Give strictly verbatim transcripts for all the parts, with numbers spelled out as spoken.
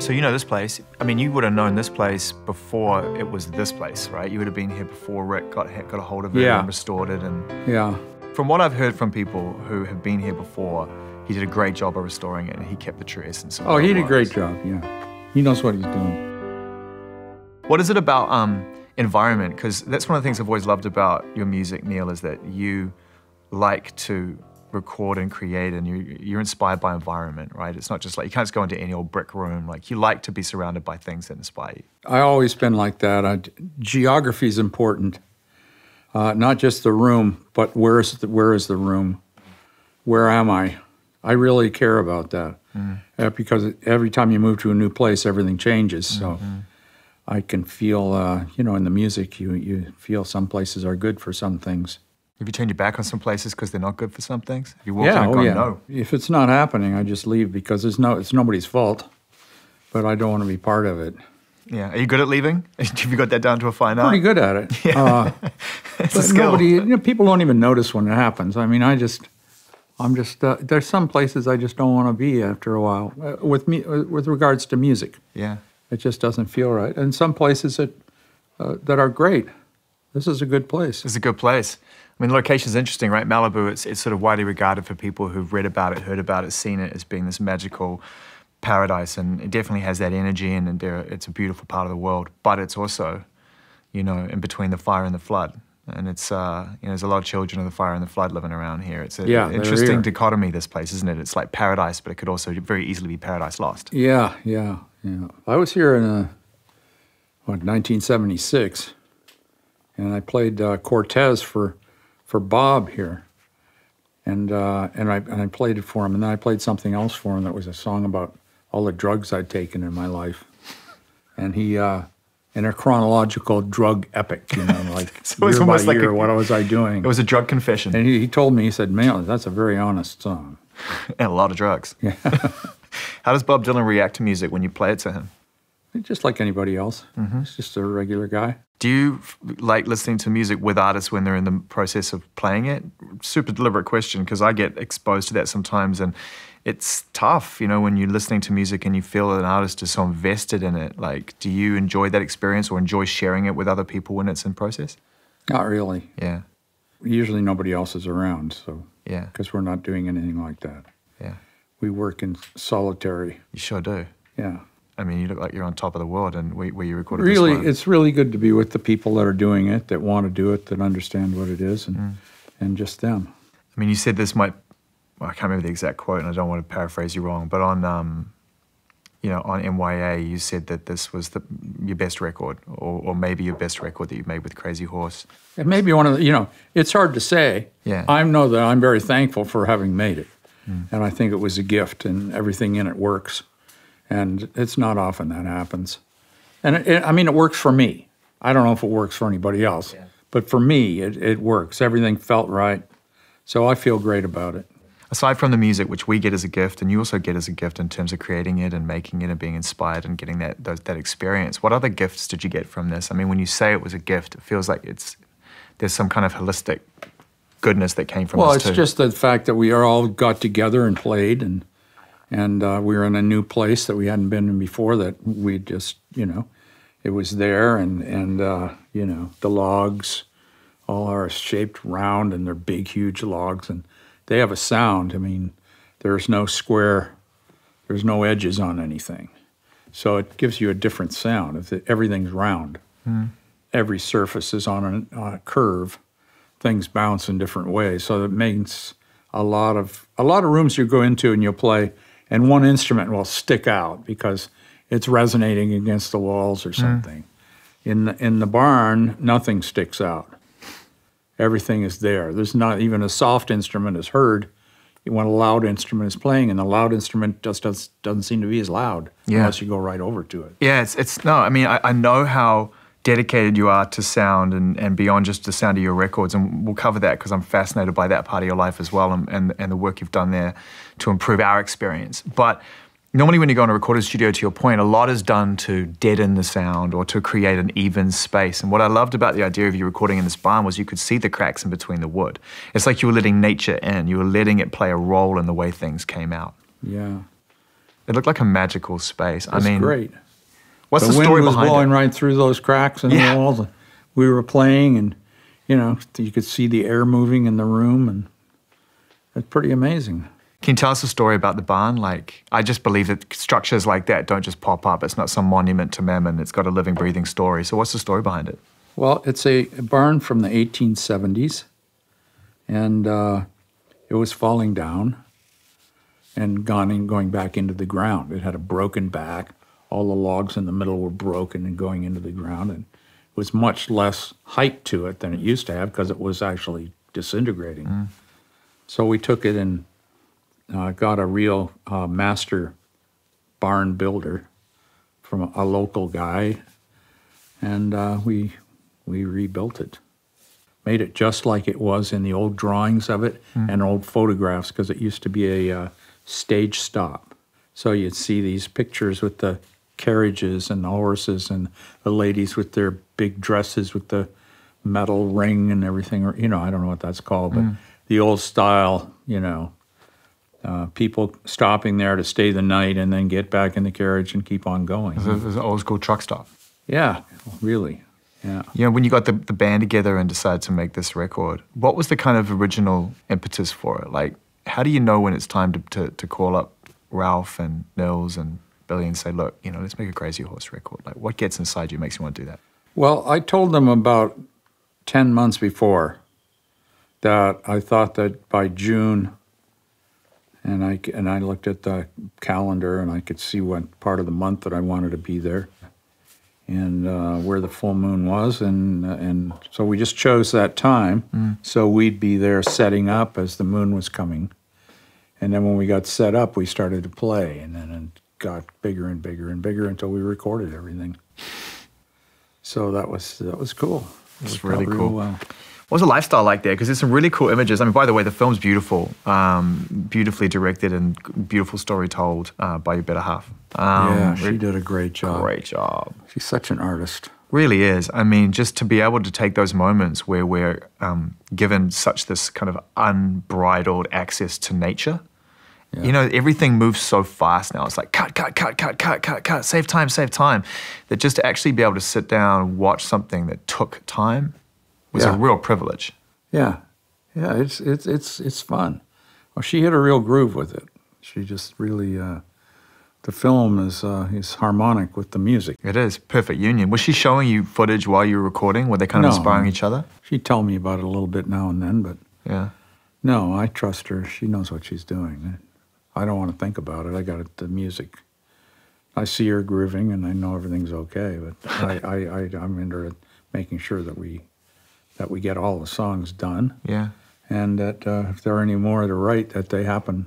So you know this place. I mean, you would have known this place before it was this place, right? You would have been here before Rick got got a hold of it yeah. and restored it. And yeah. From what I've heard from people who have been here before, he did a great job of restoring it, and he kept the true essence. Oh, he did a great job. Yeah, he knows what he's doing. What is it about um, environment? Because that's one of the things I've always loved about your music, Neil, is that you like to record and create, and you, you're inspired by environment, right? It's not just like you can't just go into any old brick room. Like, you like to be surrounded by things that inspire you. I always been like that. I, geography is important, uh, not just the room, but where is the, where is the room? Where am I? I really care about that mm. uh, because every time you move to a new place, everything changes. So mm-hmm. I can feel, uh, you know, in the music, you, you feel some places are good for some things. Have you turned your back on some places because they're not good for some things? Have you walked yeah, in and oh, gone, yeah. no? If it's not happening, I just leave because it's, no, it's nobody's fault, but I don't want to be part of it. Yeah. Are you good at leaving? Have you got that down to a fine art? Pretty good at it. Yeah. Uh, it's but a skill. Nobody, you know, people don't even notice when it happens. I mean, I just... I'm just, uh, there's some places I just don't want to be after a while, uh, with me, uh, with regards to music. Yeah. It just doesn't feel right. And some places that, uh, that are great. This is a good place. It's a good place. I mean, the location's interesting, right? Malibu, it's, it's sort of widely regarded for people who've read about it, heard about it, seen it as being this magical paradise. And it definitely has that energy, and, and there, it's a beautiful part of the world. But it's also, you know, in between the fire and the flood. And it's, uh, you know, there's a lot of children of the fire and the flood living around here. It's an yeah, interesting dichotomy, this place, isn't it? It's like paradise, but it could also very easily be paradise lost. Yeah, yeah, yeah. I was here in, uh, what, nineteen seventy-six, and I played uh, Cortez for for Bob here. And uh, and, I, and I played it for him, and then I played something else for him that was a song about all the drugs I'd taken in my life. And he... Uh, in a chronological drug epic, you know, like so year by year, like a, what was I doing? It was a drug confession. And he, he told me, he said, man, that's a very honest song. And a lot of drugs. Yeah. How does Bob Dylan react to music when you play it to him? Just like anybody else. Mm-hmm. He's just a regular guy. Do you like listening to music with artists when they're in the process of playing it? Super deliberate question, because I get exposed to that sometimes, and it's tough, you know, when you're listening to music and you feel that an artist is so invested in it. Like, do you enjoy that experience or enjoy sharing it with other people when it's in process? Not really. Yeah. Usually nobody else is around, so. Yeah. Because we're not doing anything like that. Yeah. We work in solitary. You sure do. Yeah. I mean, you look like you're on top of the world, and where, where you recorded this one. Really, it's really good to be with the people that are doing it, that want to do it, that understand what it is, and, mm. and just them. I mean, you said this might... Well, I can't remember the exact quote, and I don't want to paraphrase you wrong, but on, um, you know, on N Y A, you said that this was the, your best record, or, or maybe your best record that you've made with Crazy Horse. It may be one of the, you know, it's hard to say. Yeah. I know that I'm very thankful for having made it, mm. and I think it was a gift, and everything in it works, and it's not often that happens. And, it, it, I mean, it works for me. I don't know if it works for anybody else, yeah. but for me, it, it works. Everything felt right, so I feel great about it. Aside from the music, which we get as a gift, and you also get as a gift in terms of creating it and making it and being inspired and getting that those, that experience, what other gifts did you get from this? I mean, when you say it was a gift, it feels like it's there's some kind of holistic goodness that came from this. Well, it's too. just the fact that we are all got together and played, and and uh, we were in a new place that we hadn't been in before. That we just, you know, it was there, and and uh, you know, the logs all are shaped round, and they're big, huge logs, and they have a sound. I mean, there's no square, there's no edges on anything. So it gives you a different sound. Everything's round. Mm. Every surface is on a, on a curve. Things bounce in different ways. So it makes a lot of, a lot of rooms you go into and you'll play, and one instrument will stick out because it's resonating against the walls or something. Mm. In the, in the barn, nothing sticks out. Everything is there. There's not even a soft instrument is heard when a loud instrument is playing, and the loud instrument just does, doesn't seem to be as loud yeah. unless you go right over to it. Yeah, it's, it's no, I mean, I, I know how dedicated you are to sound and, and beyond just the sound of your records, and we'll cover that because I'm fascinated by that part of your life as well, and, and, and the work you've done there to improve our experience. But normally when you go in a recording studio, to your point, a lot is done to deaden the sound or to create an even space. And what I loved about the idea of you recording in this barn was you could see the cracks in between the wood. It's like you were letting nature in. You were letting it play a role in the way things came out. Yeah. It looked like a magical space. That's I mean, great. What's the, the story behind it? The wind was blowing right through those cracks in yeah. the walls. We were playing, and you know, you could see the air moving in the room, and it's pretty amazing. Can you tell us a story about the barn? Like, I just believe that structures like that don't just pop up. It's not some monument to Mammon. It's got a living, breathing story. So what's the story behind it? Well, it's a barn from the eighteen seventies, and uh, it was falling down and gone in, going back into the ground. It had a broken back. All the logs in the middle were broken and going into the ground, and it was much less height to it than it used to have because it was actually disintegrating. Mm. So we took it and uh, got a real uh, master barn builder from a local guy, and uh, we we rebuilt it. Made it just like it was in the old drawings of it mm. and old photographs, because it used to be a uh, stage stop. So you'd see these pictures with the carriages and the horses and the ladies with their big dresses with the metal ring and everything, or, you know, I don't know what that's called, but mm. the old style, you know, uh, people stopping there to stay the night and then get back in the carriage and keep on going. It was an old school truck stop. Yeah, really. Yeah. You know, when you got the, the band together and decided to make this record, what was the kind of original impetus for it? Like, how do you know when it's time to, to, to call up Ralph and Nils and Billy and say, look, you know, let's make a Crazy Horse record? Like, what gets inside you makes you want to do that? Well, I told them about ten months before that I thought that by June, and I, and I looked at the calendar and I could see what part of the month that I wanted to be there, and uh, where the full moon was, and uh, and so we just chose that time. Mm. So we'd be there setting up as the moon was coming. And then when we got set up, we started to play, and then it got bigger and bigger and bigger until we recorded everything. So that was that was cool. It's really cool. Well. What's the lifestyle like there? Because there's some really cool images. I mean, by the way, the film's beautiful, um, beautifully directed and beautiful story told uh, by your better half. Um, yeah, she did a great job. Great job. She's such an artist. Really is. I mean, just to be able to take those moments where we're um, given such this kind of unbridled access to nature. Yeah. You know, everything moves so fast now. It's like cut, cut, cut, cut, cut, cut, cut, save time, save time. That just to actually be able to sit down and watch something that took time was yeah. a real privilege. Yeah, yeah, it's it's it's it's fun. Well, she hit a real groove with it. She just really, uh, the film is uh, is harmonic with the music. It is perfect union. Was she showing you footage while you were recording? Were they kind of no, inspiring each other? She'd tell me about it a little bit now and then, but yeah, no, I trust her. She knows what she's doing. I don't want to think about it. I got it, the music. I see her grooving, and I know everything's okay. But I, I, I I'm into making sure that we. that we get all the songs done. Yeah. And that uh, if there are any more to write, that they happen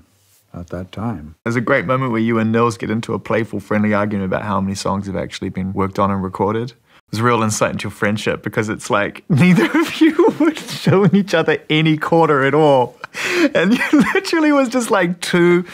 at that time. There's a great moment where you and Nils get into a playful, friendly argument about how many songs have actually been worked on and recorded. It was a real insight into your friendship, because it's like neither of you were showing each other any quarter at all. And you literally was just like two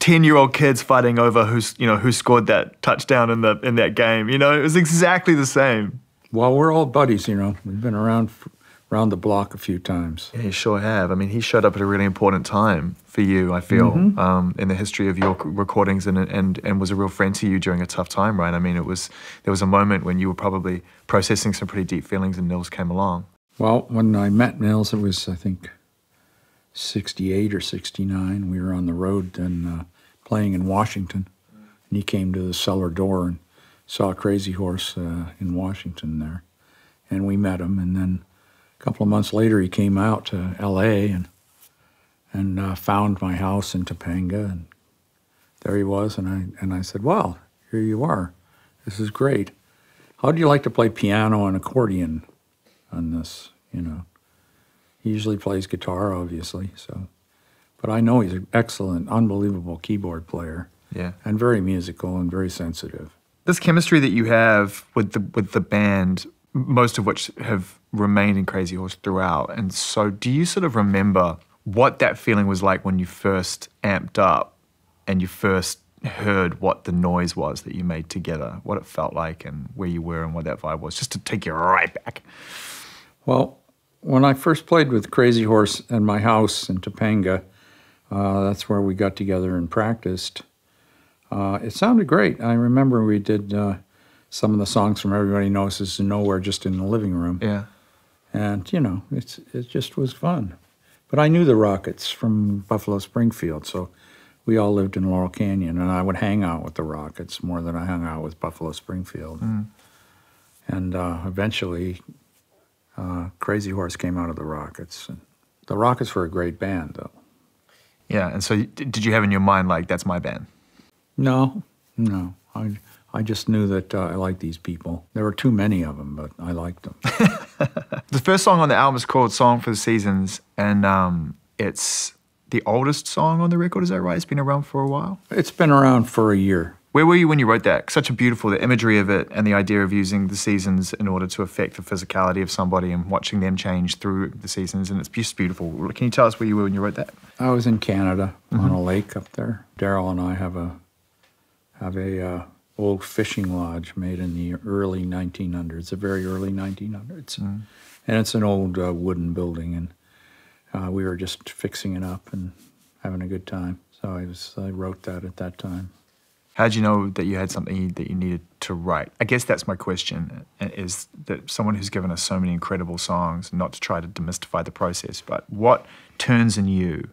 ten-year-old kids fighting over who's, you know, who scored that touchdown in the in that game. You know, it was exactly the same. Well, we're all buddies, you know. We've been around for around the block a few times. Yeah, you sure have. I mean, he showed up at a really important time for you, I feel, mm-hmm. um, in the history of your recordings, and, and and was a real friend to you during a tough time, right? I mean, it was there was a moment when you were probably processing some pretty deep feelings and Nils came along. Well, when I met Nils, it was, I think, sixty-eight or sixty-nine. We were on the road and uh, playing in Washington, and he came to the cellar door and saw Crazy Horse uh, in Washington there, and we met him, and then a couple of months later, he came out to L A and and uh, found my house in Topanga, and there he was. And I and I said, "Wow, here you are. This is great. How do you like to play piano and accordion on this? You know, he usually plays guitar, obviously. So, but I know he's an excellent, unbelievable keyboard player. Yeah, and very musical and very sensitive. This chemistry that you have with the with the band." Most of which have remained in Crazy Horse throughout. And so do you sort of remember what that feeling was like when you first amped up and you first heard what the noise was that you made together, what it felt like and where you were and what that vibe was, just to take you right back? Well, when I first played with Crazy Horse in my house in Topanga, uh, that's where we got together and practiced. Uh, it sounded great. I remember we did uh, some of the songs from Everybody Knows This Is Nowhere just in the living room. Yeah. And, you know, it's it just was fun. But I knew the Rockets from Buffalo Springfield, so we all lived in Laurel Canyon, and I would hang out with the Rockets more than I hung out with Buffalo Springfield. Mm. And uh, eventually, uh, Crazy Horse came out of the Rockets. And the Rockets were a great band, though. Yeah, and so did you have in your mind, like, that's my band? No, no. I I just knew that uh, I liked these people. There were too many of them, but I liked them. The first song on the album is called Song for the Seasons, and um, it's the oldest song on the record, is that right? It's been around for a while? It's been around for a year. Where were you when you wrote that? Such a beautiful, the imagery of it and the idea of using the seasons in order to affect the physicality of somebody and watching them change through the seasons, and it's just beautiful. Can you tell us where you were when you wrote that? I was in Canada, mm-hmm. on a lake up there. Daryl and I have a have a uh, old fishing lodge made in the early nineteen hundreds, the very early nineteen hundreds. Mm. And it's an old uh, wooden building, and uh, we were just fixing it up and having a good time. So I, was, I wrote that at that time. How did you know that you had something that you needed to write? I guess that's my question, is that someone who's given us so many incredible songs, not to try to demystify the process, but what turns in you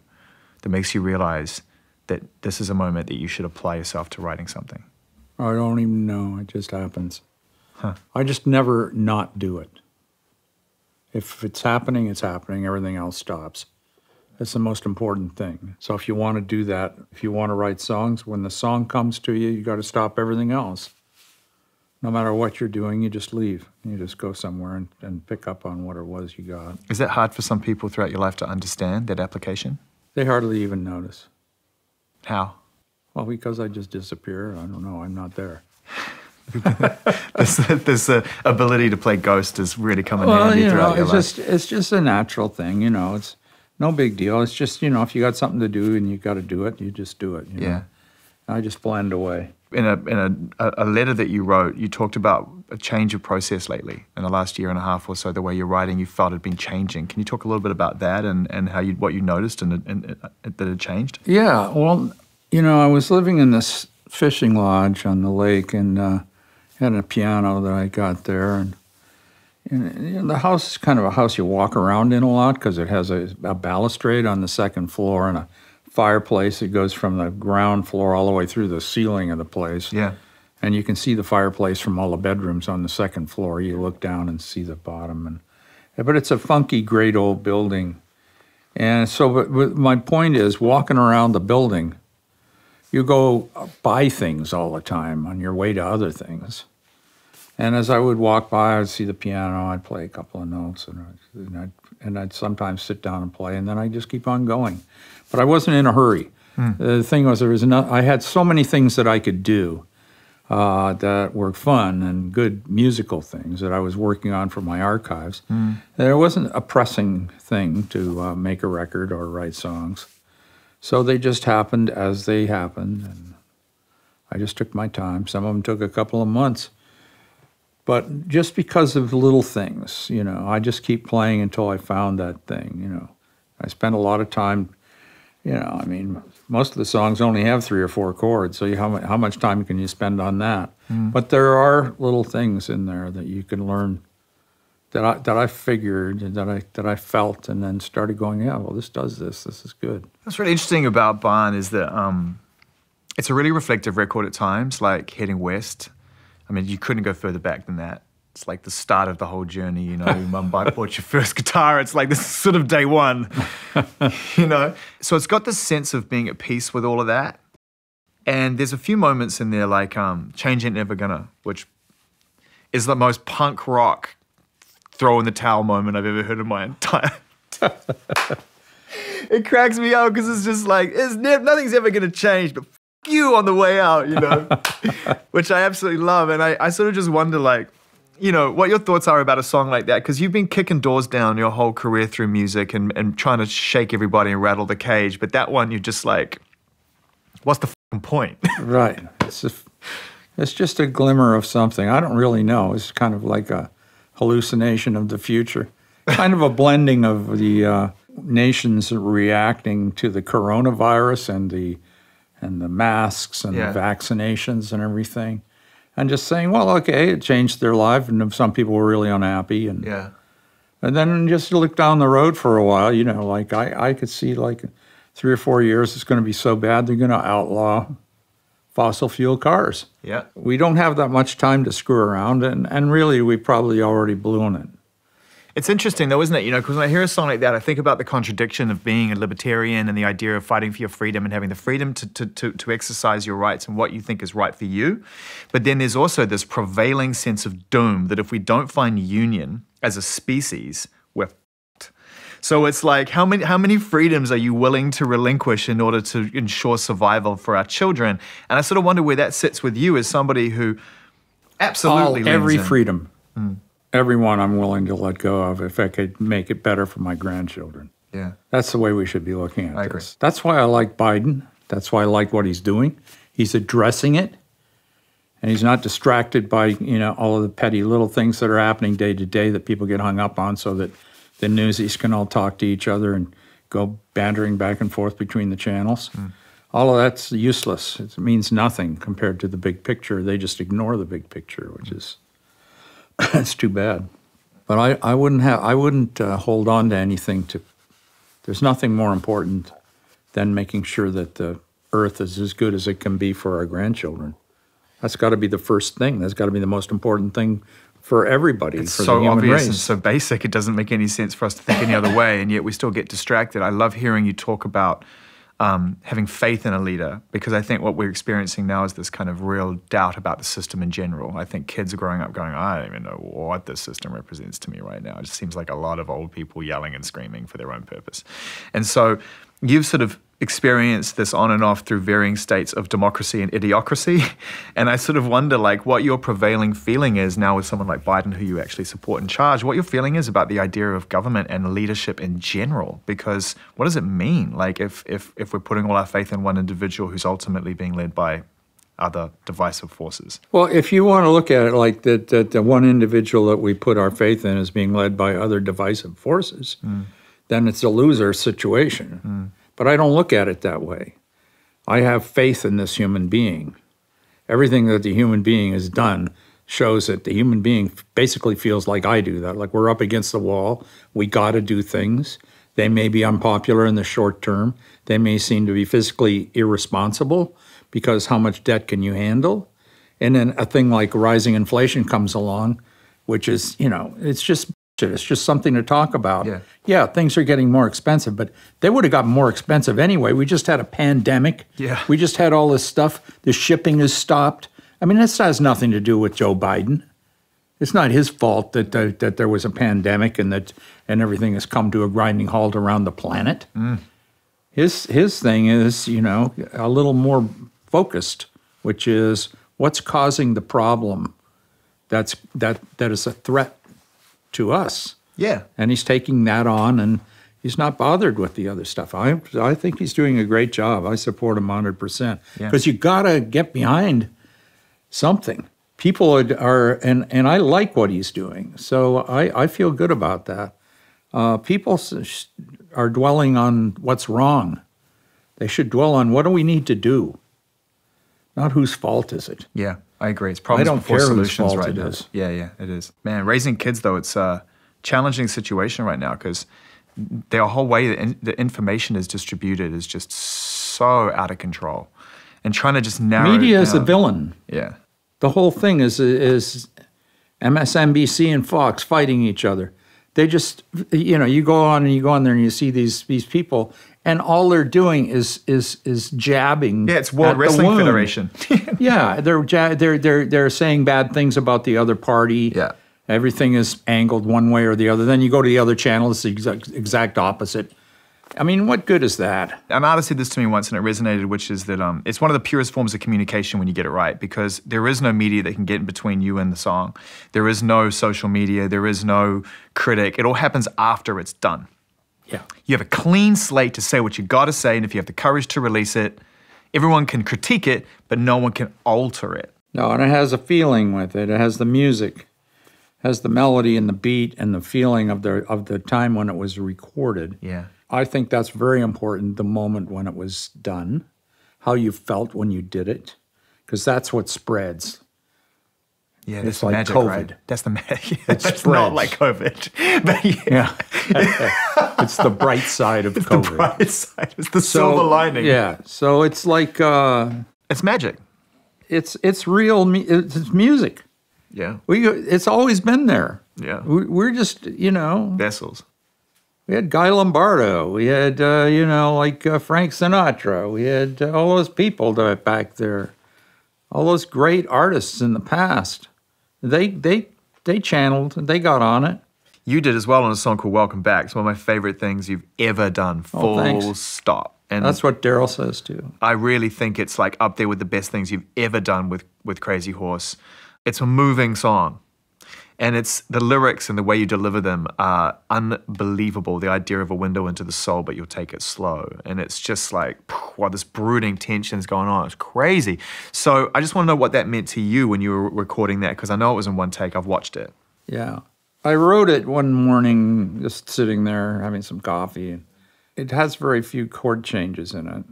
that makes you realize that this is a moment that you should apply yourself to writing something? I don't even know. It just happens. Huh. I just never not do it. If it's happening, it's happening. Everything else stops. That's the most important thing. So if you want to do that, if you want to write songs, when the song comes to you, you got to stop everything else. No matter what you're doing, you just leave. You just go somewhere and, and pick up on what it was you got. Is that hard for some people throughout your life to understand, that application? They hardly even notice. How? Well, because I just disappear. I don't know. I'm not there. this this uh, ability to play ghost is really coming well, handy you throughout know, your it's life. Just, it's just a natural thing, you know. It's no big deal. It's just, you know, if you got something to do and you got to do it, you just do it. You yeah. know? I just blend away. In a in a, a letter that you wrote, you talked about a change of process lately in the last year and a half or so. The way you're writing, you felt had been changing. Can you talk a little bit about that and and how you what you noticed and, and, and that it changed? Yeah. Well, you know, I was living in this fishing lodge on the lake and uh, had a piano that I got there and. And you know, the house is kind of a house you walk around in a lot because it has a, a balustrade on the second floor and a fireplace that goes from the ground floor all the way through the ceiling of the place. Yeah. And you can see the fireplace from all the bedrooms on the second floor. You look down and see the bottom. And But it's a funky, great old building. And so but, but my point is, walking around the building, you go buy things all the time on your way to other things. And as I would walk by, I would see the piano, I'd play a couple of notes, and I'd, and, I'd, and I'd sometimes sit down and play, and then I'd just keep on going. But I wasn't in a hurry. Mm. The thing was, there was not, I had so many things that I could do uh, that were fun and good musical things that I was working on for my archives. Mm. There wasn't a pressing thing to uh, make a record or write songs. So they just happened as they happened, and I just took my time. Some of them took a couple of months. But just because of little things, you know, I just keep playing until I found that thing, you know. I spent a lot of time, you know, I mean, most of the songs only have three or four chords, so you, how, how much time can you spend on that? Mm. But there are little things in there that you can learn that I, that I figured and that I, that I felt and then started going, yeah, well, this does this, this is good. What's really interesting about Barn is that um, it's a really reflective record at times, like Heading West. I mean, you couldn't go further back than that. It's like the start of the whole journey, you know. Mum bought your first guitar. It's like this is sort of day one, you know. So it's got this sense of being at peace with all of that. And there's a few moments in there like um, Change Ain't Never Gonna, which is the most punk rock throw in the towel moment I've ever heard in my entire time. It cracks me up because it's just like, it's nothing's ever going to change, but you on the way out, you know, which I absolutely love. And I, I sort of just wonder, like, you know, what your thoughts are about a song like that, because you've been kicking doors down your whole career through music and, and trying to shake everybody and rattle the cage. But that one, you're just like, what's the fucking point? Right. It's, a, it's just a glimmer of something. I don't really know. It's kind of like a hallucination of the future, kind of a blending of the uh, nations reacting to the coronavirus and the and the masks and yeah. the vaccinations and everything, and just saying, well, okay, it changed their life, and some people were really unhappy, and yeah. and then just look down the road for a while, you know, like I, I could see like three or four years, it's going to be so bad they're going to outlaw fossil fuel cars. Yeah, we don't have that much time to screw around, and, and really we probably already blew on it. It's interesting though, isn't it? You know, because when I hear a song like that, I think about the contradiction of being a libertarian and the idea of fighting for your freedom and having the freedom to, to, to, to exercise your rights and what you think is right for you. But then there's also this prevailing sense of doom that if we don't find union as a species, we're f***ed. So it's like, how many, how many freedoms are you willing to relinquish in order to ensure survival for our children? And I sort of wonder where that sits with you as somebody who absolutely... All, every in. freedom. Mm. Everyone I'm willing to let go of if I could make it better for my grandchildren. Yeah. That's the way we should be looking at I agree. this. That's why I like Biden. That's why I like what he's doing. He's addressing it, and he's not distracted by, you know, all of the petty little things that are happening day to day that people get hung up on so that the newsies can all talk to each other and go bantering back and forth between the channels. Mm. All of that's useless. It means nothing compared to the big picture. They just ignore the big picture, which mm. is... That's too bad, but I, I wouldn't have I wouldn't uh, hold on to anything. To there's nothing more important than making sure that the earth is as good as it can be for our grandchildren. That's got to be the first thing. That's got to be the most important thing for everybody. It's for so the human obvious race. And so basic. It doesn't make any sense for us to think any other way, and yet we still get distracted. I love hearing you talk about um, having faith in a leader, because I think what we're experiencing now is this kind of real doubt about the system in general. I think kids are growing up going, I don't even know what this system represents to me right now. It just seems like a lot of old people yelling and screaming for their own purpose. And so you've sort of experienced this on and off through varying states of democracy and idiocracy. And I sort of wonder like what your prevailing feeling is now with someone like Biden, who you actually support and charge, what your feeling is about the idea of government and leadership in general, because what does it mean? Like if, if, if we're putting all our faith in one individual who's ultimately being led by other divisive forces. Well, if you want to look at it like that, that the one individual that we put our faith in is being led by other divisive forces, mm. then it's a loser situation. Mm. But I don't look at it that way. I have faith in this human being. Everything that the human being has done shows that the human being basically feels like I do that, like we're up against the wall, we gotta do things. They may be unpopular in the short term. They may seem to be physically irresponsible because how much debt can you handle? And then a thing like rising inflation comes along, which is, you know, it's just It's just something to talk about. Yeah. yeah, things are getting more expensive, but they would have gotten more expensive anyway. We just had a pandemic. Yeah. We just had all this stuff. The shipping is stopped. I mean, this has nothing to do with Joe Biden. It's not his fault that uh, that there was a pandemic and that and everything has come to a grinding halt around the planet. Mm. His his thing is, you know, a little more focused, which is what's causing the problem that's that that is a threat to us. Yeah. And he's taking that on, and he's not bothered with the other stuff. I I think he's doing a great job. I support him one hundred percent. Because yeah. you gotta get behind something. People are, are and, and I like what he's doing, so I, I feel good about that. Uh, people are dwelling on what's wrong. They should dwell on what do we need to do, not whose fault is it. Yeah. I agree. It's problems before solutions right now. Yeah, yeah, it is. Man, raising kids, though, it's a challenging situation right now because the whole way that in, the information is distributed is just so out of control. And trying to just narrow Media down. is the villain. Yeah. The whole thing is, is M S N B C and Fox fighting each other. They just, you know, you go on and you go on there and you see these these people, and all they're doing is is is jabbing. Yeah, it's World Wrestling Federation. yeah, they're they're they're they're saying bad things about the other party. Yeah, everything is angled one way or the other. Then you go to the other channel; it's the exact, exact opposite. I mean, what good is that? An artist said this to me once, and it resonated, which is that um, it's one of the purest forms of communication when you get it right, because there is no media that can get in between you and the song. There is no social media. There is no critic. It all happens after it's done. Yeah. You have a clean slate to say what you got to say, and if you have the courage to release it, everyone can critique it, but no one can alter it. No, and it has a feeling with it. It has the music, it has the melody and the beat and the feeling of the of the time when it was recorded. Yeah. I think that's very important, the moment when it was done. how you felt when you did it, because that's what spreads. Yeah, that's like magic, COVID. Right? That's the magic. It it's not like COVID. But yeah. yeah. It's the bright side of it's COVID. It's the bright side. It's the so, silver lining. Yeah. So it's like... Uh, it's magic. It's it's real. It's music. Yeah. We It's always been there. Yeah. We, we're just, you know... Vessels. We had Guy Lombardo. We had, uh, you know, like uh, Frank Sinatra. We had uh, all those people back there. All those great artists in the past. They they they channeled, they got on it. You did as well on a song called Welcome Back. It's one of my favorite things you've ever done, full oh, stop. And that's what Daryl says too. I really think it's like up there with the best things you've ever done with, with Crazy Horse. It's a moving song. And it's the lyrics and the way you deliver them are unbelievable. The idea of a window into the soul, but you'll take it slow. And it's just like, wow, this brooding tension is going on. It's crazy. So I just want to know what that meant to you when you were recording that, because I know it was in one take. I've watched it. Yeah. I wrote it one morning just sitting there having some coffee. It has very few chord changes in it.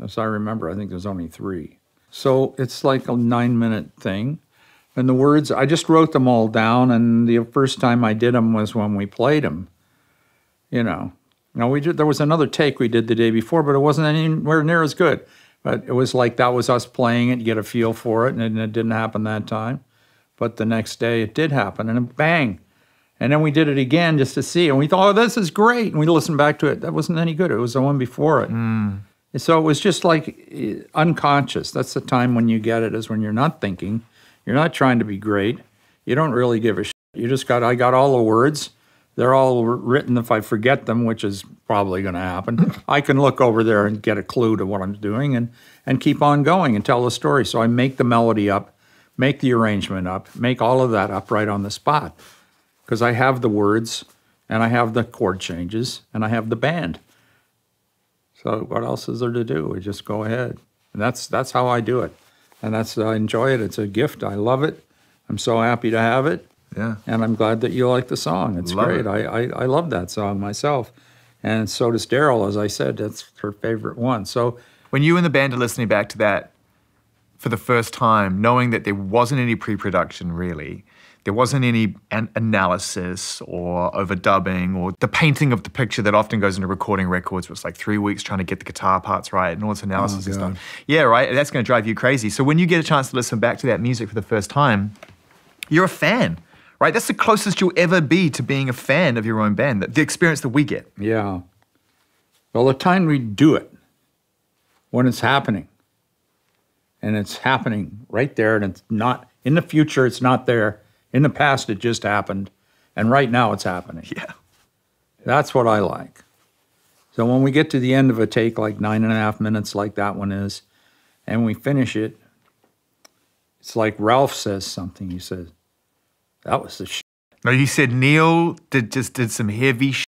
As I remember, I think there's only three. So it's like a nine-minute thing. And the words, I just wrote them all down, and the first time I did them was when we played them, you know. Now, we did, there was another take we did the day before, but it wasn't anywhere near as good. But it was like that was us playing it, get a feel for it, and it didn't happen that time. But the next day, it did happen, and bang. And then we did it again just to see, and we thought, oh, this is great, and we listened back to it. That wasn't any good. It was the one before it. Mm. And so it was just like unconscious. That's the time when you get it, is when you're not thinking. You're not trying to be great. You don't really give a shit. You just got, I got all the words. They're all written. If I forget them, which is probably going to happen, I can look over there and get a clue to what I'm doing and, and keep on going and tell the story. So I make the melody up, make the arrangement up, make all of that up right on the spot, because I have the words and I have the chord changes and I have the band. So what else is there to do? We just go ahead. And that's, that's how I do it. And that's, I enjoy it. It's a gift. I love it. I'm so happy to have it. Yeah. And I'm glad that you like the song. It's love great. It. I, I, I love that song myself. And so does Daryl, as I said. That's her favorite one. So when you and the band are listening back to that for the first time, knowing that there wasn't any pre-production really, there wasn't any an analysis or overdubbing or the painting of the picture that often goes into recording records, where it's like three weeks trying to get the guitar parts right and all this analysis and stuff. Yeah, right? That's going to drive you crazy. So when you get a chance to listen back to that music for the first time, you're a fan, right? That's the closest you'll ever be to being a fan of your own band, the experience that we get. Yeah. Well, the time we do it, when it's happening, and it's happening right there, and it's not, in the future, it's not there. In the past, it just happened, and right now it's happening. Yeah. That's what I like. So when we get to the end of a take, like nine and a half minutes like that one is, and we finish it, it's like Ralph says something. He says, that was the shit. No, he said Neil did, just did some heavy shit.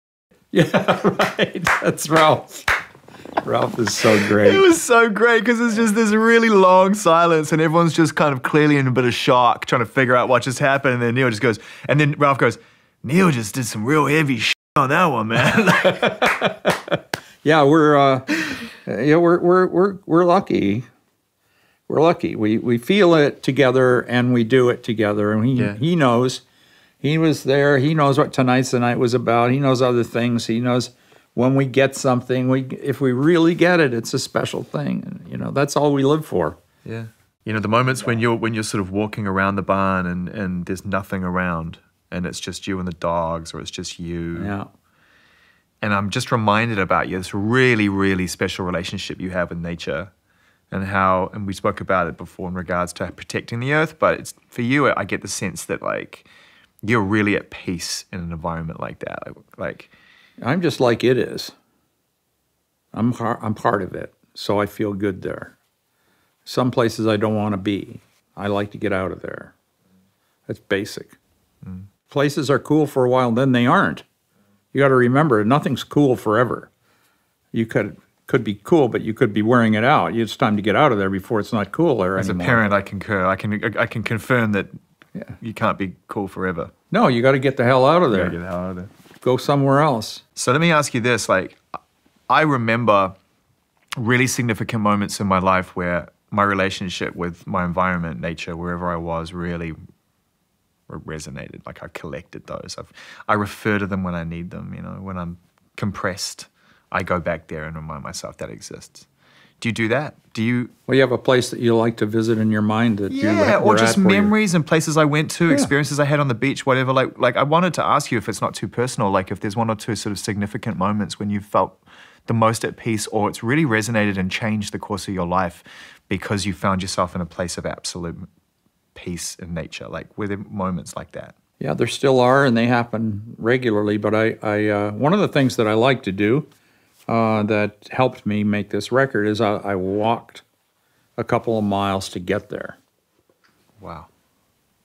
Yeah, right. That's Ralph. Ralph is so great. It was so great because it's just this really long silence and everyone's just kind of clearly in a bit of shock trying to figure out what just happened, and then Neil just goes, and then Ralph goes, Neil just did some real heavy shit on that one, man. Yeah, we're uh, yeah, we're we're we're we're lucky. We're lucky. We we feel it together and we do it together, and he yeah. he knows. He was there. He knows what tonight's the night was about. He knows other things. He knows. When we get something, we if we really get it, it's a special thing. And, you know, that's all we live for. Yeah. You know, the moments yeah. when you're when you're sort of walking around the barn and, and there's nothing around and it's just you and the dogs, or it's just you. Yeah. And I'm just reminded about you, this really, really special relationship you have with nature, and how, and we spoke about it before in regards to protecting the earth, but it's for you, I get the sense that like you're really at peace in an environment like that. Like, like I'm just like it is. I'm, I'm part of it, so I feel good there. Some places I don't want to be. I like to get out of there. That's basic. Mm. Places are cool for a while, then they aren't. You got to remember, nothing's cool forever. You could could be cool, but you could be wearing it out. It's time to get out of there before it's not cool there anymore. As a parent, I concur. I can I can confirm that yeah. you can't be cool forever. No, you got to get the hell out of there. You got to get the hell out of there. Go somewhere else. So let me ask you this, like, I remember really significant moments in my life where my relationship with my environment, nature, wherever I was, really resonated. Like, I collected those. I've, I refer to them when I need them, you know. When I'm compressed, I go back there and remind myself that exists. Do you do that? Do you? Well, you have a place that you like to visit in your mind that yeah, you Yeah, or just memories and places I went to, yeah. experiences I had on the beach, whatever. Like, like I wanted to ask you, if it's not too personal, like if there's one or two sort of significant moments when you felt the most at peace, or it's really resonated and changed the course of your life because you found yourself in a place of absolute peace in nature. Like, were there moments like that? Yeah, there still are, and they happen regularly. But I, I uh, one of the things that I like to do Uh, that helped me make this record is I, I walked a couple of miles to get there. Wow.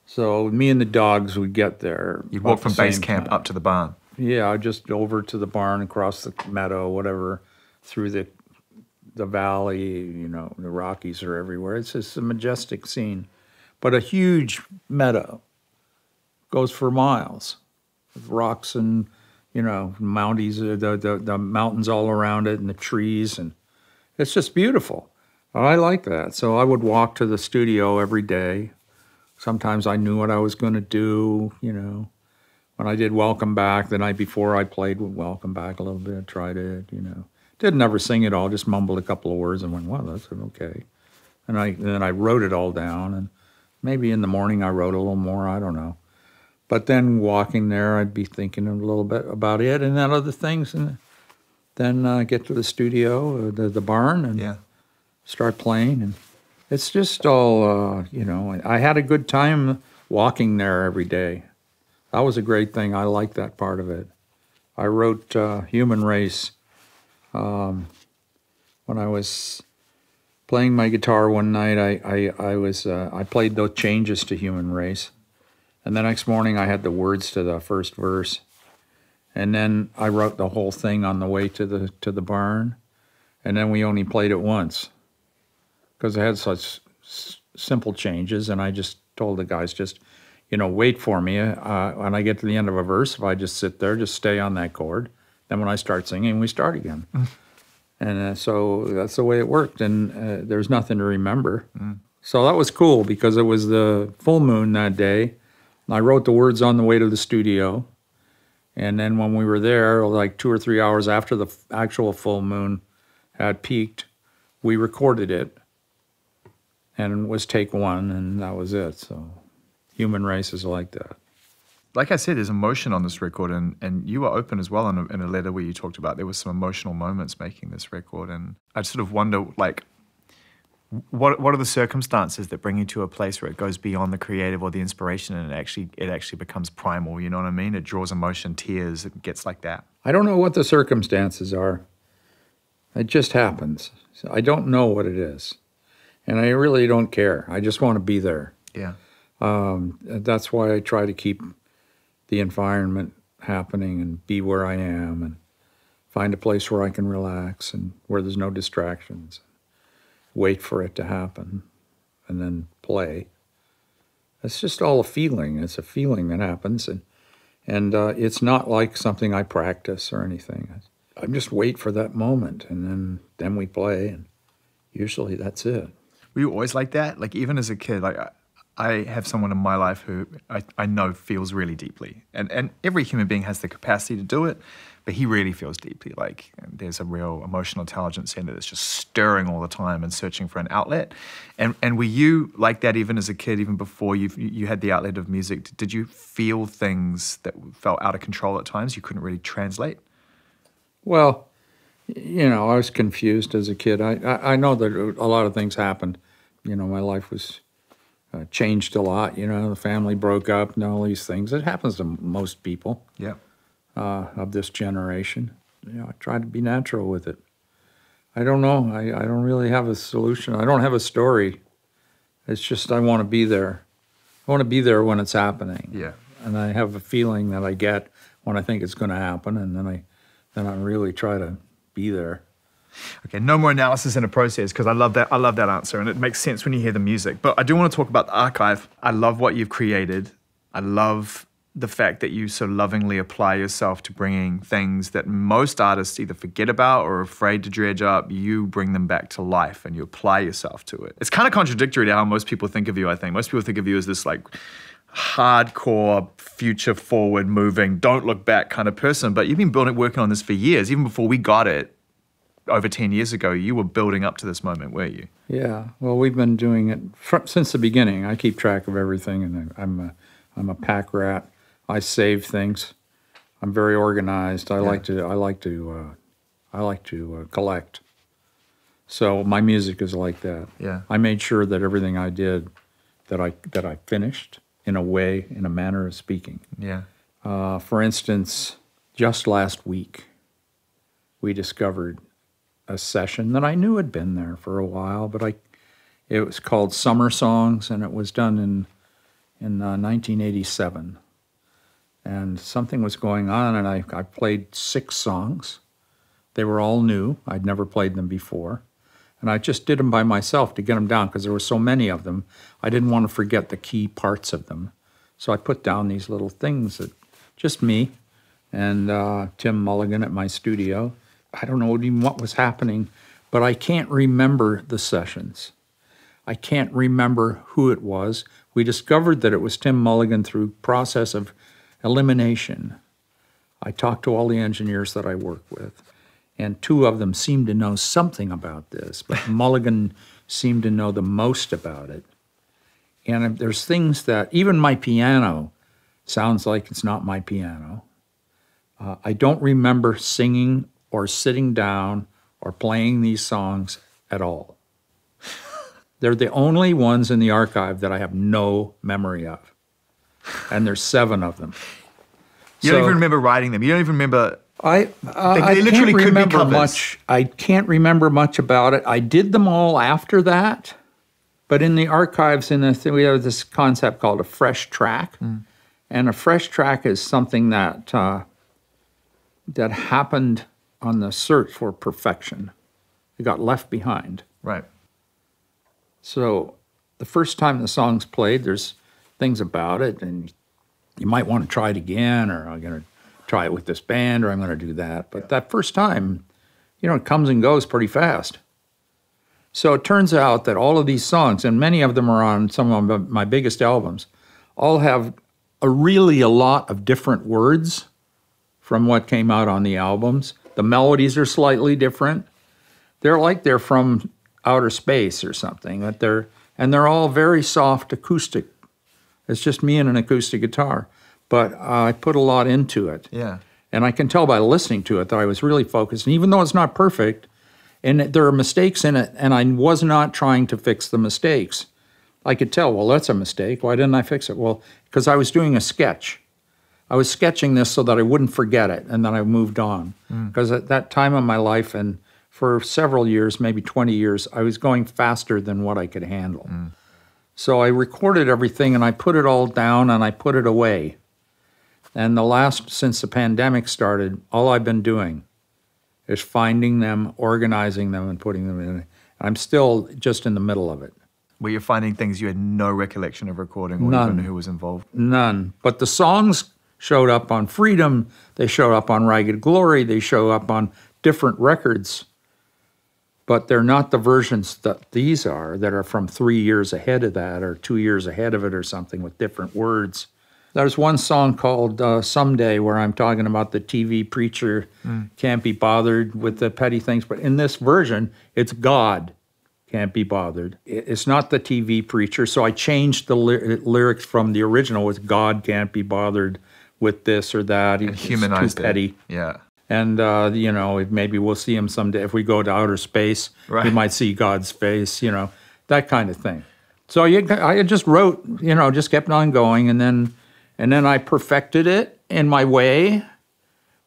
So me and the dogs would get there. You'd walk from base camp time. up to the barn? Yeah, just over to the barn, across the meadow, whatever, through the the valley, you know, the Rockies are everywhere. It's just a majestic scene. But a huge meadow goes for miles with rocks and you know, mounties, the, the, the mountains all around it and the trees, and it's just beautiful. I like that. So I would walk to the studio every day. Sometimes I knew what I was going to do, you know. When I did Welcome Back, the night before I played with Welcome Back a little bit, tried it, you know. Didn't ever sing it all, just mumbled a couple of words and went, well, that's okay. And, I, and then I wrote it all down, and maybe in the morning I wrote a little more, I don't know. But then walking there, I'd be thinking a little bit about it and then other things, and then uh, get to the studio, uh, the the barn, and yeah. start playing. And it's just all, uh, you know. I had a good time walking there every day. That was a great thing. I liked that part of it. I wrote uh, Human Race um, when I was playing my guitar one night. I I, I was uh, I played those changes to Human Race. And the next morning, I had the words to the first verse, and then I wrote the whole thing on the way to the to the barn, and then we only played it once, because it had such s simple changes. And I just told the guys, just, you know, wait for me. Uh, when I get to the end of a verse, if I just sit there, just stay on that chord. Then when I start singing, we start again. Mm. And uh, so that's the way it worked. And uh, there's nothing to remember. Mm. So that was cool, because it was the full moon that day. I wrote the words on the way to the studio, and then when we were there, like two or three hours after the actual full moon had peaked, we recorded it, and it was take one, and that was it. So Human Race is like that. Like I said, there's emotion on this record, and, and you were open as well in a, in a letter where you talked about there were some emotional moments making this record, and I sort of wonder, like, What what are the circumstances that bring you to a place where it goes beyond the creative or the inspiration, and it actually it actually becomes primal? You know what I mean? It draws emotion, tears, it gets like that. I don't know what the circumstances are. It just happens. So I don't know what it is, and I really don't care. I just want to be there. Yeah. Um, that's why I try to keep the environment happening and be where I am, and find a place where I can relax and where there's no distractions. Wait for it to happen, and then play. It's just all a feeling. It's a feeling that happens, and and uh, it's not like something I practice or anything. I just wait for that moment, and then then we play, and usually that's it. Were you always like that? Like, even as a kid, like I, I have someone in my life who I, I know feels really deeply, and and every human being has the capacity to do it. But he really feels deeply. Like, there's a real emotional intelligence in it that's just stirring all the time and searching for an outlet. And and were you like that even as a kid, even before you you had the outlet of music? Did you feel things that felt out of control at times you couldn't really translate? Well, you know, I was confused as a kid. I, I, I know that a lot of things happened. You know, my life was uh, changed a lot. You know, the family broke up and all these things. It happens to most people. Yeah. Uh, of this generation. You know, I try to be natural with it. I don't know. I, I don't really have a solution. I don't have a story. It's just I want to be there. I want to be there when it's happening. Yeah. And I have a feeling that I get when I think it's going to happen, and then I, then I really try to be there. Okay, no more analysis in a process, because I love that. I love that answer, and it makes sense when you hear the music. But I do want to talk about the archive. I love what you've created. I love the fact that you so lovingly apply yourself to bringing things that most artists either forget about or are afraid to dredge up, you bring them back to life and you apply yourself to it. It's kind of contradictory to how most people think of you, I think. Most people think of you as this like hardcore, future forward moving, don't look back kind of person, but you've been building, working on this for years. Even before we got it over ten years ago, you were building up to this moment, were you? Yeah, well, we've been doing it from, since the beginning. I keep track of everything, and I'm a, I'm a pack rat. I save things. I'm very organized. I yeah. like to. I like to. Uh, I like to uh, collect. So my music is like that. Yeah. I made sure that everything I did, that I that I finished in a way, in a manner of speaking. Yeah. Uh, for instance, just last week, we discovered a session that I knew had been there for a while, but I, it was called Summer Songs, and it was done in in uh, nineteen eighty-seven. And something was going on, and I, I played six songs. They were all new. I'd never played them before. And I just did them by myself to get them down, because there were so many of them. I didn't want to forget the key parts of them. So I put down these little things that just me and uh, Tim Mulligan at my studio. I don't know even what was happening, but I can't remember the sessions. I can't remember who it was. We discovered that it was Tim Mulligan through process of elimination. I talked to all the engineers that I work with, and two of them seemed to know something about this, but Mulligan seemed to know the most about it. And there's things that, even my piano sounds like it's not my piano. Uh, I don't remember singing or sitting down or playing these songs at all. They're the only ones in the archive that I have no memory of. And there's seven of them. You so, don't even remember writing them. You don't even remember. I, uh, they, they I literally can't remember could be much. I can't remember much about it. I did them all after that, but in the archives, in the we have this concept called a fresh track, mm. and a fresh track is something that uh, that happened on the search for perfection. It got left behind. Right. So the first time the song's played, there's things about it, and you might want to try it again, or I'm going to try it with this band, or I'm going to do that. But yeah. that first time, you know, it comes and goes pretty fast. So it turns out that all of these songs, and many of them are on some of my biggest albums, all have a really a lot of different words from what came out on the albums. The melodies are slightly different. They're like they're from outer space or something. That they're and they're all very soft acoustic. It's just me and an acoustic guitar, but uh, I put a lot into it. Yeah. And I can tell by listening to it that I was really focused. And even though it's not perfect, and there are mistakes in it, and I was not trying to fix the mistakes, I could tell, well, that's a mistake. Why didn't I fix it? Well, because I was doing a sketch. I was sketching this so that I wouldn't forget it, and then I moved on. Because mm. at that time of my life, and for several years, maybe twenty years, I was going faster than what I could handle. Mm. So I recorded everything, and I put it all down, and I put it away. And the last, since the pandemic started, all I've been doing is finding them, organizing them, and putting them in. I'm still just in the middle of it. Were you finding things you had no recollection of recording or None. even who was involved? None. But the songs showed up on Freedom. They showed up on Ragged Glory. They show up on different records. But they're not the versions that these are, that are from three years ahead of that or two years ahead of it or something with different words. There's one song called uh, Someday where I'm talking about the T V preacher mm. can't be bothered with the petty things. But in this version, it's God can't be bothered. It's not the T V preacher. So I changed the ly lyrics from the original with God can't be bothered with this or that. And it's humanized too petty. It. Yeah. And, uh, you know, maybe we'll see him someday. If we go to outer space, right. we might see God's face, you know, that kind of thing. So you, I just wrote, you know, just kept on going. And then, and then I perfected it in my way.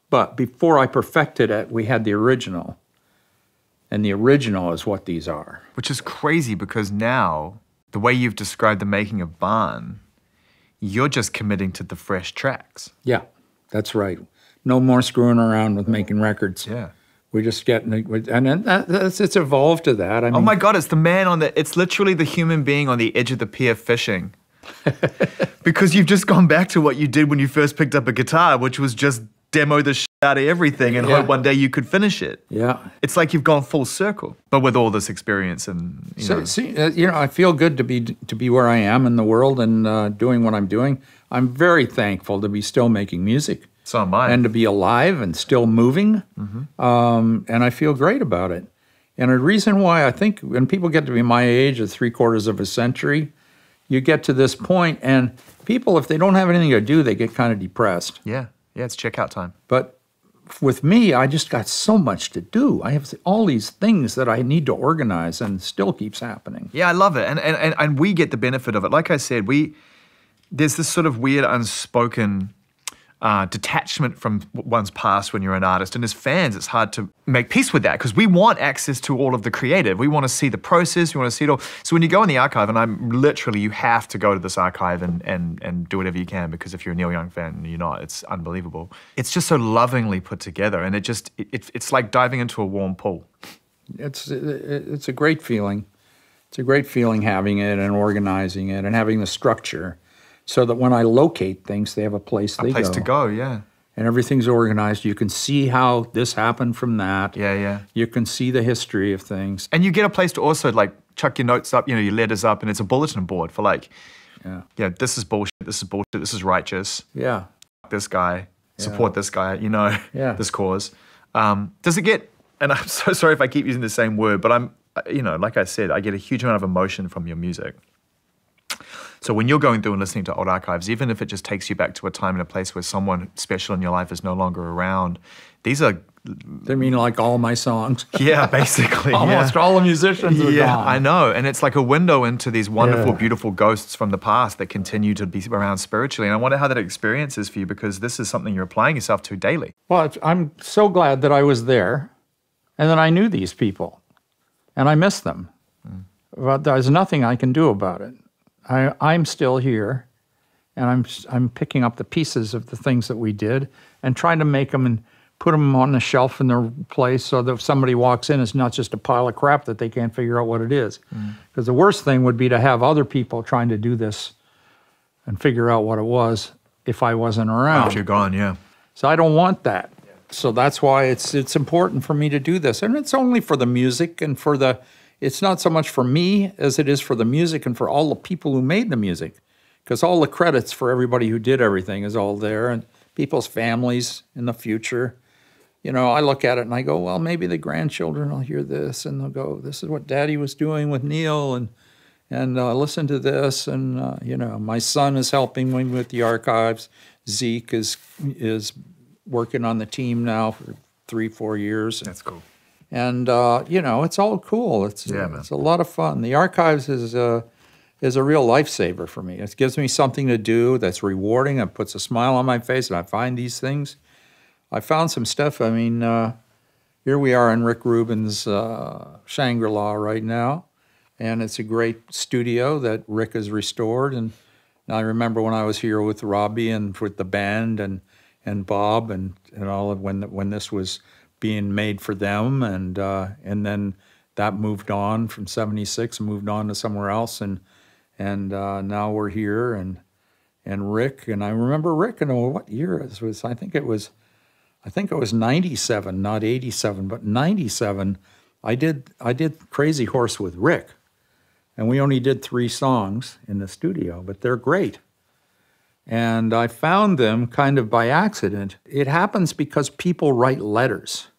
But before I perfected it, we had the original. And the original is what these are. Which is crazy because now, the way you've described the making of Barn, you're just committing to the fresh tracks. Yeah, that's right. No more screwing around with making records. Yeah, we just get and then that's it's evolved to that. I mean, oh my God, it's the man on the. It's literally the human being on the edge of the pier fishing, Because you've just gone back to what you did when you first picked up a guitar, which was just demo the shit out of everything and yeah. hope one day you could finish it. Yeah. It's like you've gone full circle, but with all this experience and, you so, know. See, uh, you know, I feel good to be, to be where I am in the world and uh, doing what I'm doing. I'm very thankful to be still making music. So am I. And to be alive and still moving. Mm-hmm. um, and I feel great about it. And a reason why I think when people get to be my age of three quarters of a century, you get to this point and people, if they don't have anything to do, they get kind of depressed. Yeah, yeah, it's checkout time. But with me, I just got so much to do. I have all these things that I need to organize and still keeps happening. Yeah, I love it. And, and, and, and we get the benefit of it. Like I said, we there's this sort of weird unspoken Uh, detachment from one's past when you're an artist. And as fans, it's hard to make peace with that because we want access to all of the creative. We want to see the process. We want to see it all. So when you go in the archive, and I'm literally, you have to go to this archive and, and, and do whatever you can, because if you're a Neil Young fan and you're not, it's unbelievable. It's just so lovingly put together, and it just, it, it, it's like diving into a warm pool. It's, it's a great feeling. It's a great feeling having it and organizing it and having the structure, so that when I locate things, they have a place they go. A place to go, yeah. And everything's organized. You can see how this happened from that. Yeah, yeah. You can see the history of things. And you get a place to also, like, chuck your notes up, you know, your letters up, and it's a bulletin board for, like, yeah, yeah this is bullshit, this is bullshit, this is righteous. Yeah. Fuck this guy, yeah. Support this guy, you know, yeah. this cause. Um, does it get, and I'm so sorry if I keep using the same word, but I'm, you know, like I said, I get a huge amount of emotion from your music. So when you're going through and listening to old archives, even if it just takes you back to a time and a place where someone special in your life is no longer around, these are... They mean like all my songs. Yeah, basically. Almost yeah. all the musicians are yeah, gone. I know. And it's like a window into these wonderful, yeah. beautiful ghosts from the past that continue to be around spiritually. And I wonder how that experience is for you, because this is something you're applying yourself to daily. Well, I'm so glad that I was there and that I knew these people and I miss them. Mm. But there's nothing I can do about it. I, I'm still here, and I'm, I'm picking up the pieces of the things that we did and trying to make them and put them on the shelf in their place so that if somebody walks in, it's not just a pile of crap that they can't figure out what it is. Because mm. the worst thing would be to have other people trying to do this and figure out what it was if I wasn't around. If you're gone, yeah. So I don't want that. Yeah. So that's why it's, it's important for me to do this. And it's only for the music and for the... It's not so much for me as it is for the music and for all the people who made the music, because all the credits for everybody who did everything is all there, and people's families in the future. You know, I look at it and I go, well, maybe the grandchildren will hear this and they'll go, this is what Daddy was doing with Neil, and and uh, listen to this. And, uh, you know, my son is helping me with the archives. Zeke is, is working on the team now for three, four years. That's cool. And, uh, you know, it's all cool. It's, yeah, man. It's a lot of fun. The archives is a, is a real lifesaver for me. It gives me something to do that's rewarding and puts a smile on my face, and I find these things. I found some stuff. I mean, uh, here we are in Rick Rubin's uh, Shangri-La right now, and it's a great studio that Rick has restored. And I remember when I was here with Robbie and with the band and, and Bob and, and all of when, when this was... being made for them, and uh, and then that moved on from seventy-six, moved on to somewhere else, and and uh, now we're here, and and Rick, and I remember Rick, and oh, what year it was? I think it was, I think it was ninety-seven, not eighty-seven, but ninety-seven. I did I did Crazy Horse with Rick, and we only did three songs in the studio, but they're great. And I found them kind of by accident. It happens because people write letters.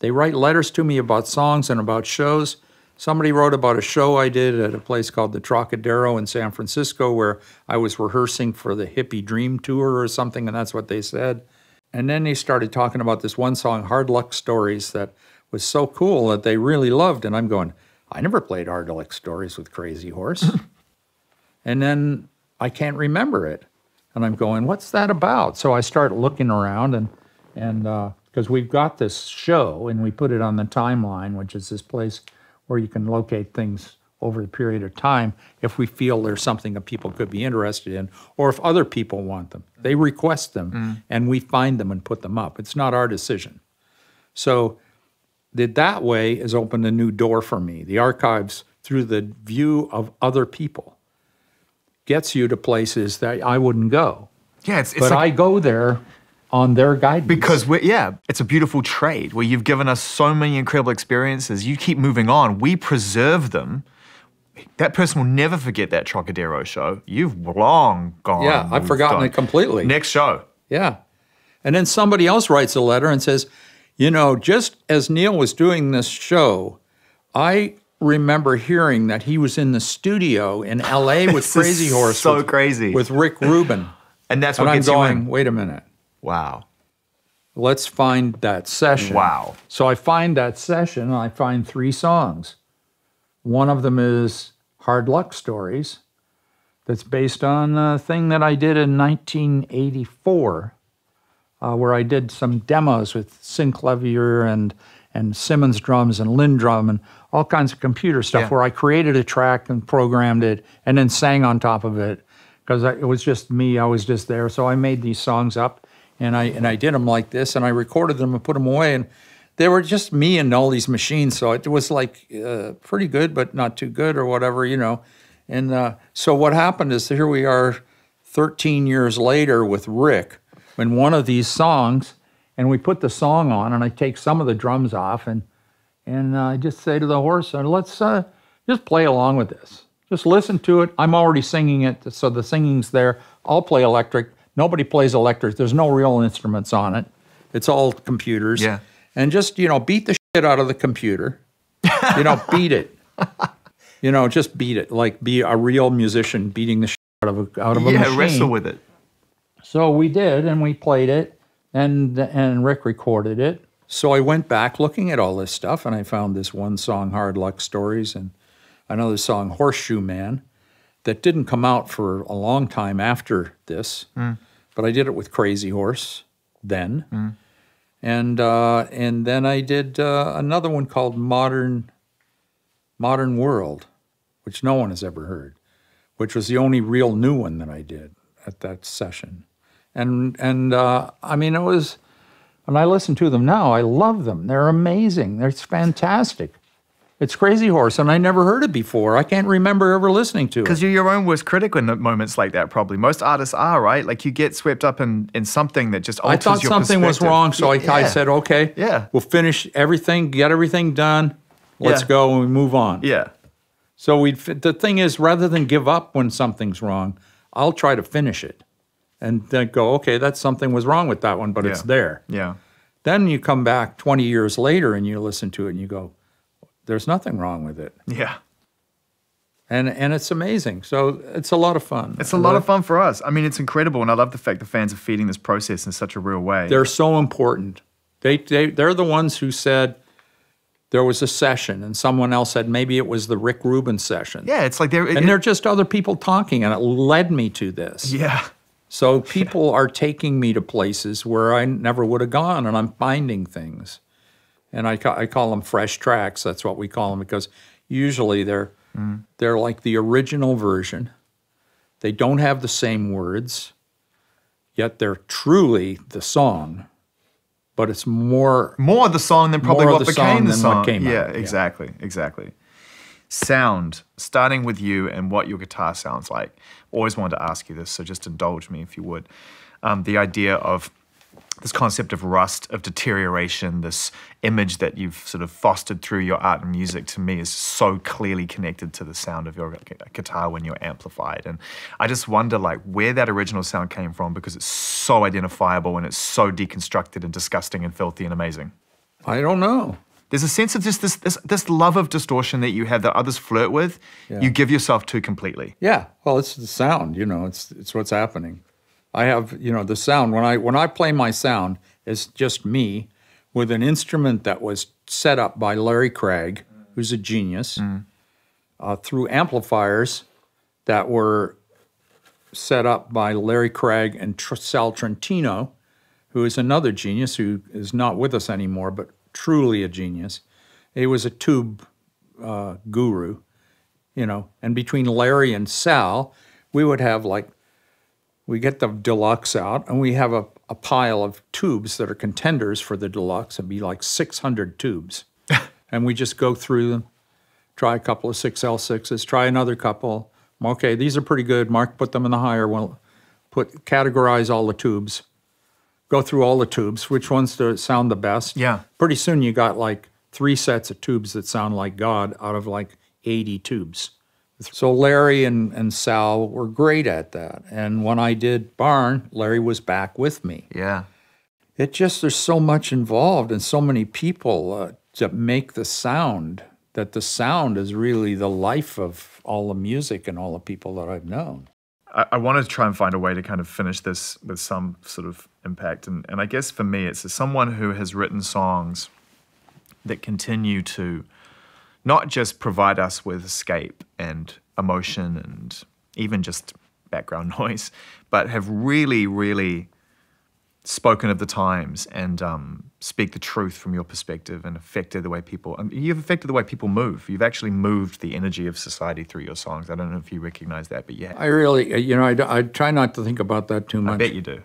They write letters to me about songs and about shows. Somebody wrote about a show I did at a place called the Trocadero in San Francisco where I was rehearsing for the Hippie Dream Tour or something, and that's what they said. And then they started talking about this one song, Hard Luck Stories, that was so cool that they really loved. And I'm going, I never played Hard Luck Stories with Crazy Horse. And then I can't remember it. And I'm going, what's that about? So I start looking around, and and uh, because we've got this show, and we put it on the timeline, which is this place where you can locate things over the period of time if we feel there's something that people could be interested in, or if other people want them. They request them, mm. and we find them and put them up. It's not our decision. So that, that way has opened a new door for me, the archives through the view of other people. gets you to places that I wouldn't go. Yeah, it's, it's but like, I go there on their guidance. Because, we're, yeah, it's a beautiful trade where you've given us so many incredible experiences. You keep moving on. We preserve them. That person will never forget that Trocadero show. You've long gone. Yeah, I've forgotten gone. it completely. Next show. Yeah. And then somebody else writes a letter and says, you know, just as Neil was doing this show, I remember hearing that he was in the studio in L A with Crazy Horse. So with, crazy. With Rick Rubin. And that's what and gets I'm going, you in. Wait a minute. Wow. Let's find that session. Wow. So I find that session, and I find three songs. One of them is Hard Luck Stories. That's based on a thing that I did in nineteen eighty-four, uh, where I did some demos with synclavier and and Simmons drums and Lindrum and all kinds of computer stuff, yeah. where I created a track and programmed it and then sang on top of it, because it was just me, I was just there. So I made these songs up, and I and I did them like this, and I recorded them and put them away, and they were just me and all these machines. So it was like uh, pretty good, but not too good or whatever, you know. And uh, so what happened is here we are thirteen years later with Rick in one of these songs, and we put the song on, and I take some of the drums off, and and I uh, just say to the horse, let's uh, just play along with this. Just listen to it. I'm already singing it, so the singing's there. I'll play electric. Nobody plays electric. There's no real instruments on it. It's all computers. Yeah. And just, you know, beat the shit out of the computer. You know, beat it. You know, just beat it. Like, be a real musician beating the shit out of a, out of a yeah, machine. Yeah, wrestle with it. So we did, and we played it, and and Rick recorded it. So I went back looking at all this stuff, and I found this one song, Hard Luck Stories, and another song, Horseshoe Man, that didn't come out for a long time after this. Mm. But I did it with Crazy Horse then. Mm. And uh, and then I did uh, another one called Modern Modern World, which no one has ever heard, which was the only real new one that I did at that session. And and uh, I mean, it was, and I listen to them now. I love them. They're amazing. They're fantastic. It's Crazy Horse, and I never heard it before. I can't remember ever listening to it. Because you're your own worst critic in moments like that, probably. Most artists are, right? Like, you get swept up in, in something that just alters your perspective. I thought something was wrong, so I, yeah. I said, okay, yeah. we'll finish everything, get everything done, let's yeah. go, and we move on. Yeah. So we. The thing is, rather than give up when something's wrong, I'll try to finish it and then go, okay, that's something was wrong with that one, but yeah. it's there. Yeah. Then you come back twenty years later, and you listen to it, and you go, there's nothing wrong with it. Yeah. And and it's amazing. So it's a lot of fun. It's a lot of fun for us. I mean, it's incredible, and I love the fact the fans are feeding this process in such a real way. They're so important. They, they, they're the ones who said there was a session, and someone else said maybe it was the Rick Rubin session. Yeah, it's like they're— it, And they're just other people talking, and it led me to this. Yeah. So people yeah. are taking me to places where I never would have gone, and I'm finding things. And I, ca I call them fresh tracks. That's what we call them, because usually they're mm. they're like the original version. They don't have the same words, yet they're truly the song. But it's more more the song than probably what became the song. Yeah, exactly, yeah. exactly. Sound, starting with you and what your guitar sounds like. Always wanted to ask you this, so just indulge me if you would. Um, the idea of this concept of rust, of deterioration, this image that you've sort of fostered through your art and music, to me is so clearly connected to the sound of your guitar when you're amplified. And I just wonder, like, where that original sound came from, because it's so identifiable and it's so deconstructed and disgusting and filthy and amazing. I don't know. There's a sense of just this, this, this love of distortion that you have that others flirt with, yeah. you give yourself to completely. Yeah, well, it's the sound, you know, it's, it's what's happening. I have, you know, the sound, when I, when I play my sound, it's just me with an instrument that was set up by Larry Cragg, who's a genius, mm. uh, through amplifiers that were set up by Larry Cragg and Tr Sal Trentino, who is another genius who is not with us anymore, but truly a genius. He was a tube uh, guru, you know, and between Larry and Sal, we would have like, we get the Deluxe out, and we have a, a pile of tubes that are contenders for the Deluxe. It'd be like six hundred tubes. And we just go through them, try a couple of six L sixes, try another couple, Okay, these are pretty good. Mark, put them in the higher one. Put, categorize all the tubes. Go through all the tubes, which ones do sound the best. Yeah. Pretty soon you got like three sets of tubes that sound like God out of like eighty tubes. So Larry and, and Sal were great at that. And when I did Barn, Larry was back with me. Yeah. It just, there's so much involved and so many people uh, to make the sound, that the sound is really the life of all the music and all the people that I've known. I, I wanted to try and find a way to kind of finish this with some sort of impact. And, and I guess for me, it's as someone who has written songs that continue to not just provide us with escape and emotion and even just background noise, but have really, really spoken of the times and um, speak the truth from your perspective and affected the way people, I mean, you've affected the way people move. You've actually moved the energy of society through your songs. I don't know if you recognize that, but yeah. I really, you know, I, I try not to think about that too much. I bet you do.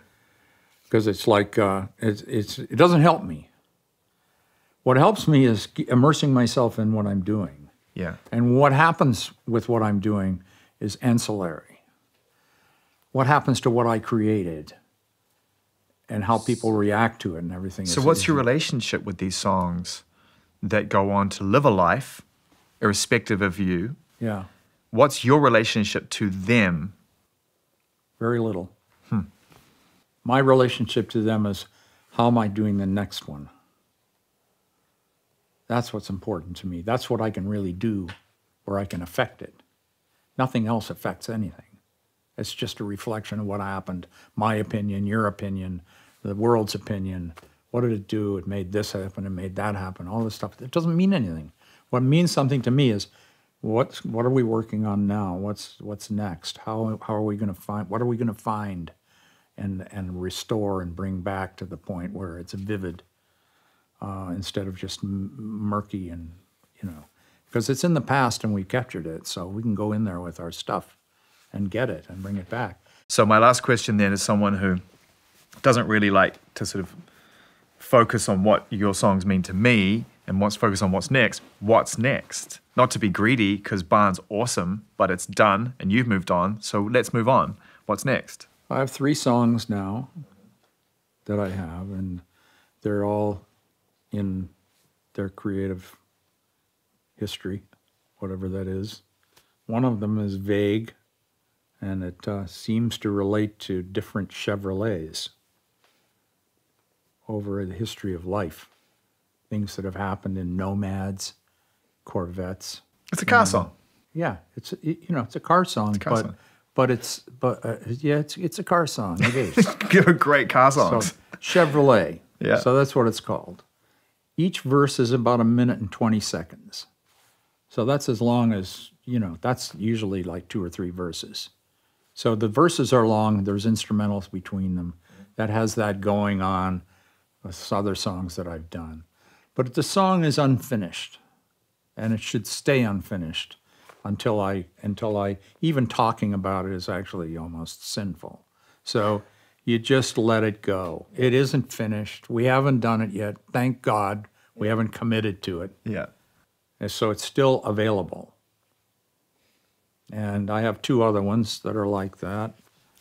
Because it's like, uh, it's, it's, it doesn't help me. What helps me is immersing myself in what I'm doing. Yeah. And what happens with what I'm doing is ancillary. What happens to what I created and how people react to it and everything. So what's your relationship with these songs that go on to live a life irrespective of you? Yeah. What's your relationship to them? Very little. Hmm. My relationship to them is, how am I doing the next one? That's what's important to me. That's what I can really do, where I can affect it. Nothing else affects anything. It's just a reflection of what happened, my opinion, your opinion, the world's opinion. What did it do? It made this happen, it made that happen, all this stuff. It doesn't mean anything. What means something to me is, what's, what are we working on now? What's, what's next? How, how are we gonna find, what are we gonna find and, and restore and bring back to the point where it's vivid uh, instead of just m murky and, you know, because it's in the past and we captured it, so we can go in there with our stuff and get it and bring it back. So my last question then is, someone who doesn't really like to sort of focus on what your songs mean to me and wants to focus on what's next, what's next? Not to be greedy, because Barn's awesome, but it's done and you've moved on, so let's move on. What's next? I have three songs now that I have, and they're all in their creative history, whatever that is. One of them is vague, and it uh, seems to relate to different Chevrolets over the history of life. Things that have happened in nomads, Corvettes. It's a car song. Yeah, it's, you know, it's a car song. It's a car but, song. But it's, but uh, yeah, it's, it's a car song, it is. You're great car songs. So, Chevrolet, yeah. So that's what it's called. Each verse is about a minute and twenty seconds. So that's as long as, you know, that's usually like two or three verses. So the verses are long, there's instrumentals between them. That has that going on with other songs that I've done. But the song is unfinished, and it should stay unfinished until I, until I, even talking about it is actually almost sinful. So you just let it go. It isn't finished, we haven't done it yet, thank God we haven't committed to it. Yeah. And so it's still available. And I have two other ones that are like that.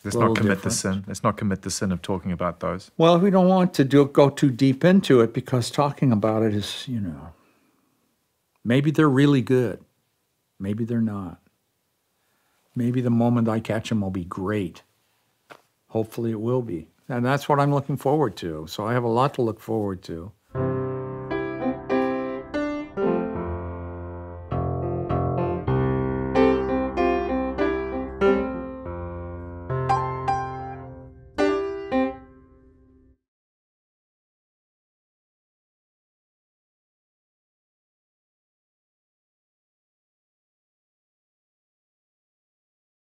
Let's not commit different. the sin. Let's not commit the sin of talking about those. Well, we don't want to do, go too deep into it, because talking about it is, you know, maybe they're really good. Maybe they're not. Maybe the moment I catch them will be great. Hopefully it will be. And that's what I'm looking forward to. So I have a lot to look forward to.